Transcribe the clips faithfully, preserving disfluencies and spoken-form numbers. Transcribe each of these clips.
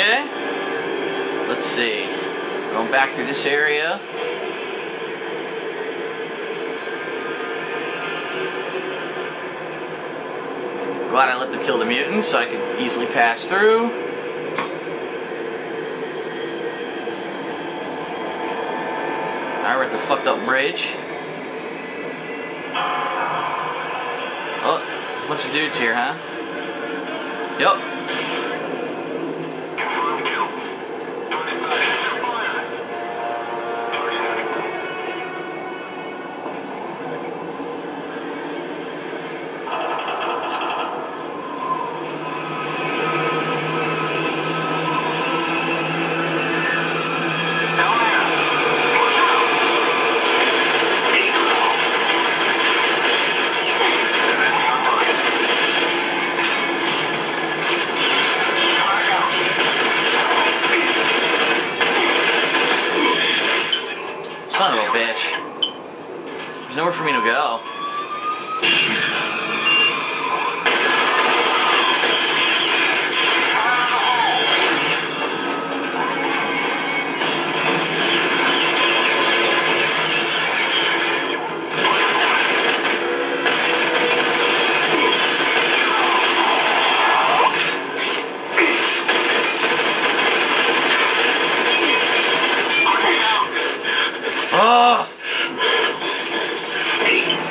Okay, let's see. Going back through this area. Glad I let them kill the mutants so I could easily pass through. Now we're at the fucked up bridge. Oh, there's a bunch of dudes here, huh? Yup. Son of a bitch. There's nowhere for me to go.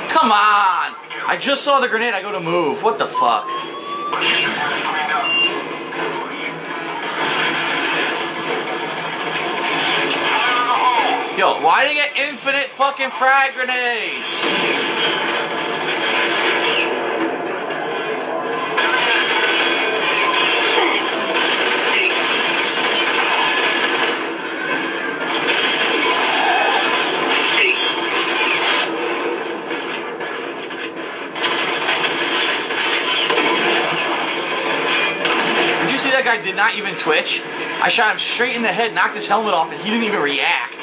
Come on! I just saw the grenade, I go to move. What the fuck? Yo, why do you get infinite fucking frag grenades? That guy did not even twitch. I shot him straight in the head, knocked his helmet off, and he didn't even react.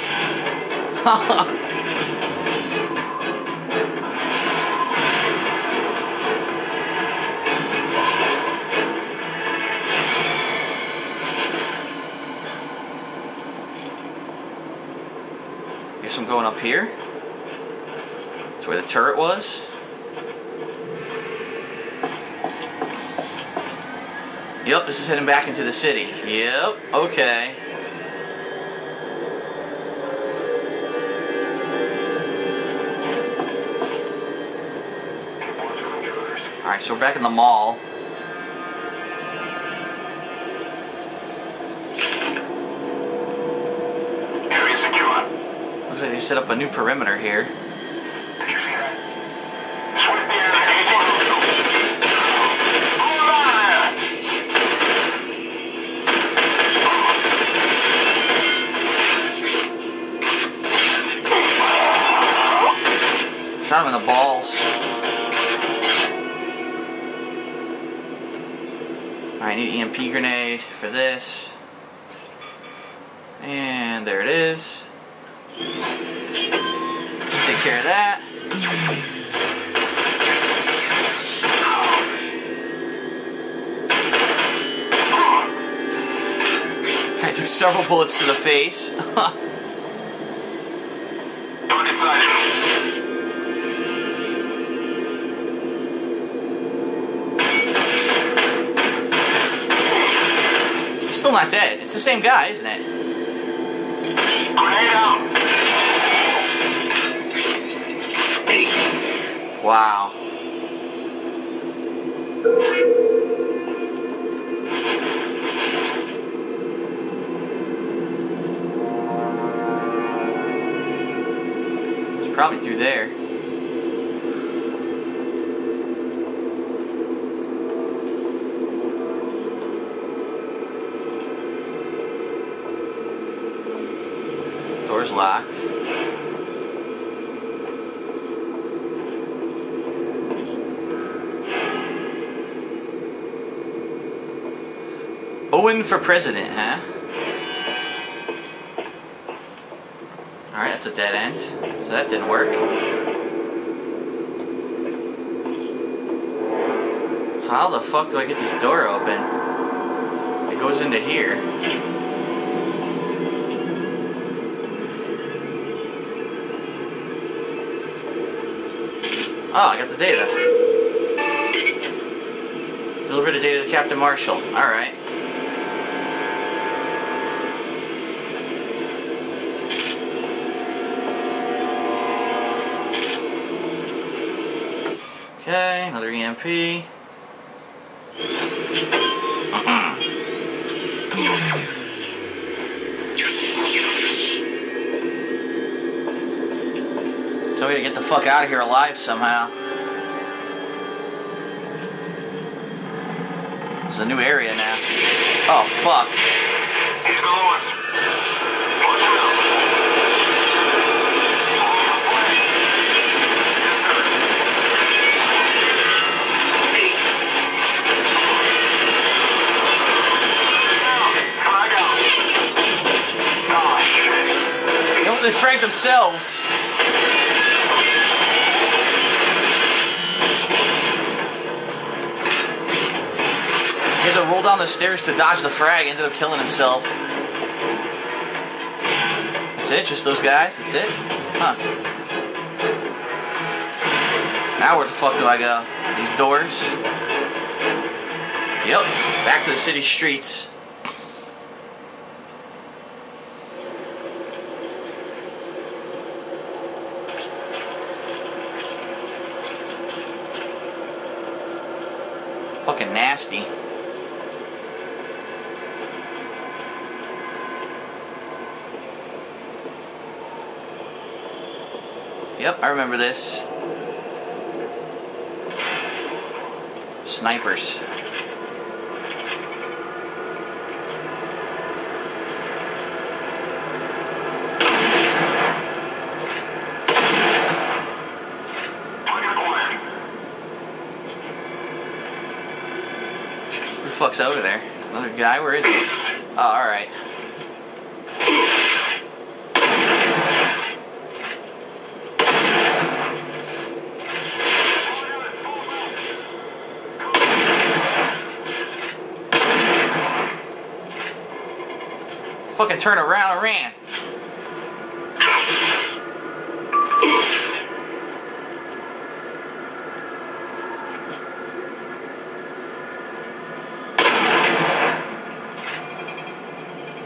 Guess I'm going up here. That's where the turret was. Yep, this is heading back into the city. Yep, okay. Alright, so we're back in the mall. Area secure. Looks like they set up a new perimeter here. Shot him in the balls. Alright, I need an E M P grenade for this. And there it is. Take care of that. I took several bullets to the face. Going inside. Still not dead. It's the same guy, isn't it? Grenade out. Wow. It's probably through there. Door's locked. Owen for president, huh? Alright, that's a dead end. So that didn't work. How the fuck do I get this door open? They goes into here. Oh, I got the data. Deliver the data to Captain Marshall. Alright. Okay, another E M P. So we gotta get the fuck out of here alive somehow. It's a new area now. Oh fuck. He's below us. Watch out. Don't they frank themselves? He had to roll down the stairs to dodge the frag, ended up killing himself. That's it, just those guys, that's it? Huh. Now where the fuck do I go? These doors? Yep, back to the city streets. Fucking nasty. Yep, I remember this. Snipers. Who the fuck's over there? Another guy? Where is he? Oh, alright. Fucking turn around and ran.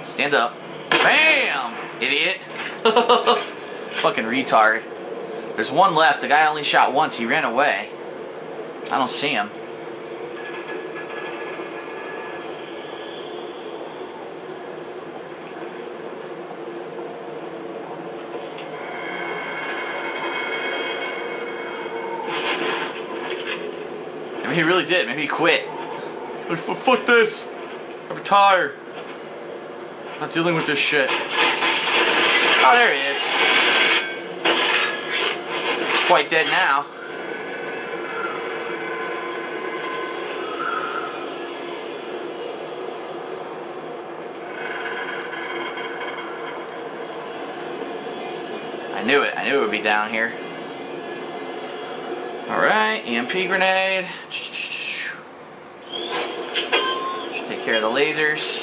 Stand up. Bam! Idiot. Fucking retard. There's one left. The guy only shot once. He ran away. I don't see him. He really did. Maybe he quit. Fuck this. I retire. I'm not dealing with this shit. Oh, there he is. He's quite dead now. I knew it. I knew it would be down here. Alright, E M P grenade. Should take care of the lasers.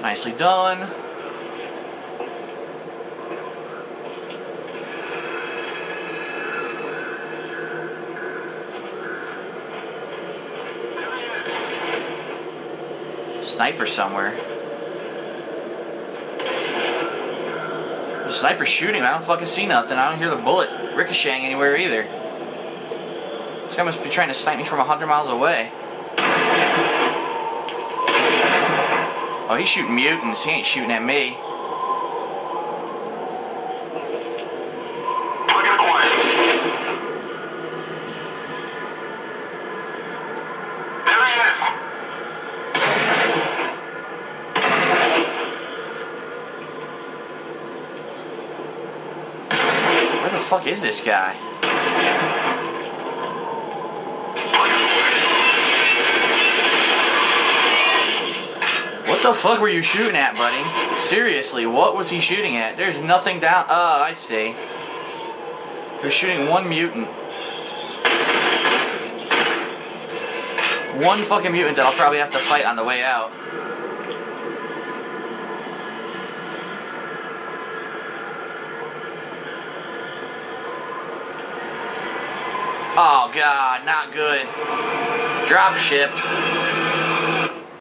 Nicely done. Sniper somewhere. The sniper's shooting, I don't fucking see nothing. I don't hear the bullet ricocheting anywhere either. This guy must be trying to snipe me from a hundred miles away. Oh, he's shooting mutants. He ain't shooting at me. Where the fuck is this guy? What the fuck were you shooting at, buddy? Seriously, what was he shooting at? There's nothing down. Oh, I see. He was shooting one mutant. one fucking mutant that I'll probably have to fight on the way out. Oh god, not good. Drop ship.